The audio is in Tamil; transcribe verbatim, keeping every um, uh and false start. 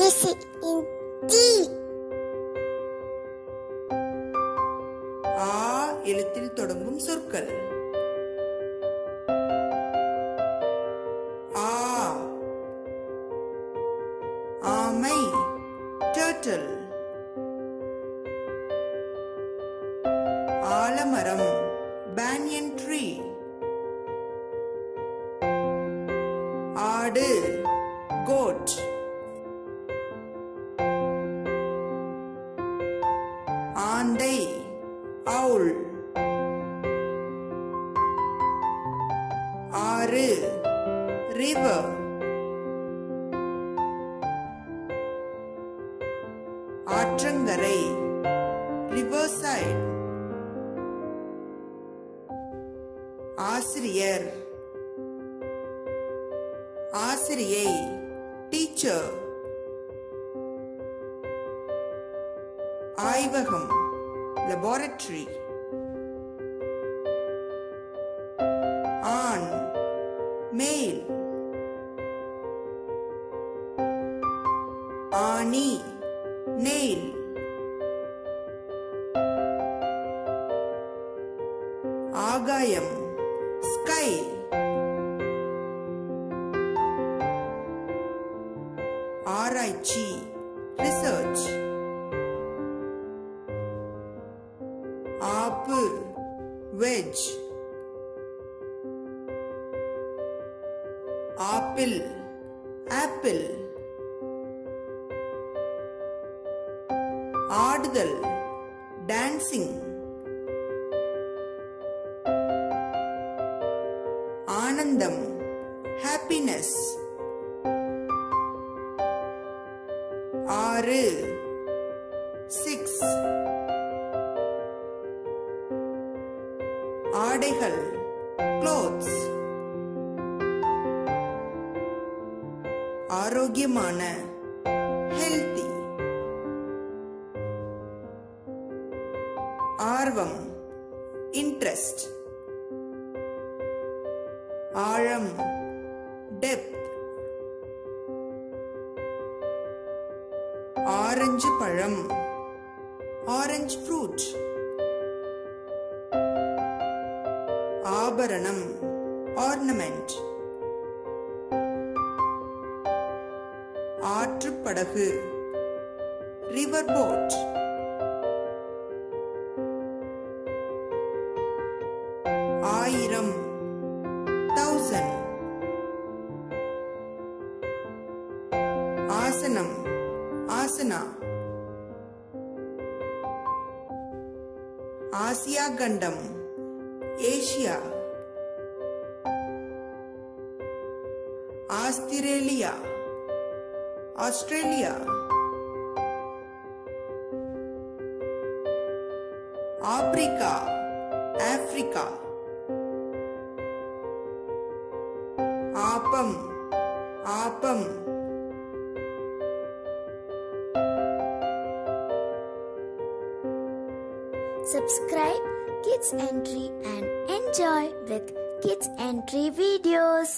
This is in D. A எழுத்தில் தொடங்கும் சொற்கள் ஆ ஆமை டர்ட்டில் ஆலமரம் banyan tree ஆடு goat ஆந்தை owl ஆறு river ஆற்றங்கரை riverside ஆசிரியர் ஆசிரியை teacher ஆய்வகம் laboratory ஆண் male ஆணி nail ஆகாயம் sky ஆராய்ச்சி research ஆப்பு wedge ஆப்பிள் apple ஆடுதல் dancing ஆனந்தம் happiness ஆறு six ஆடைகள் clothes ஆரோக்கியமான healthy ஆர்வம் interest ஆழம் depth ஆரஞ்சு பழம் orange fruit ஆபரணம் ornament ஆற்றுப் படகு river boat ஆயிரம் thousand ஆசனம் ஆசனா ஆசியா கண்டம் ஏசியா ஆஸ்திரேலியா ஆஸ்திரேலியா ஆப்பிரிக்கா ஆப்பிரிக்கா ஆப்பம் appam Subscribe Kids Entry and enjoy with Kids Entry videos.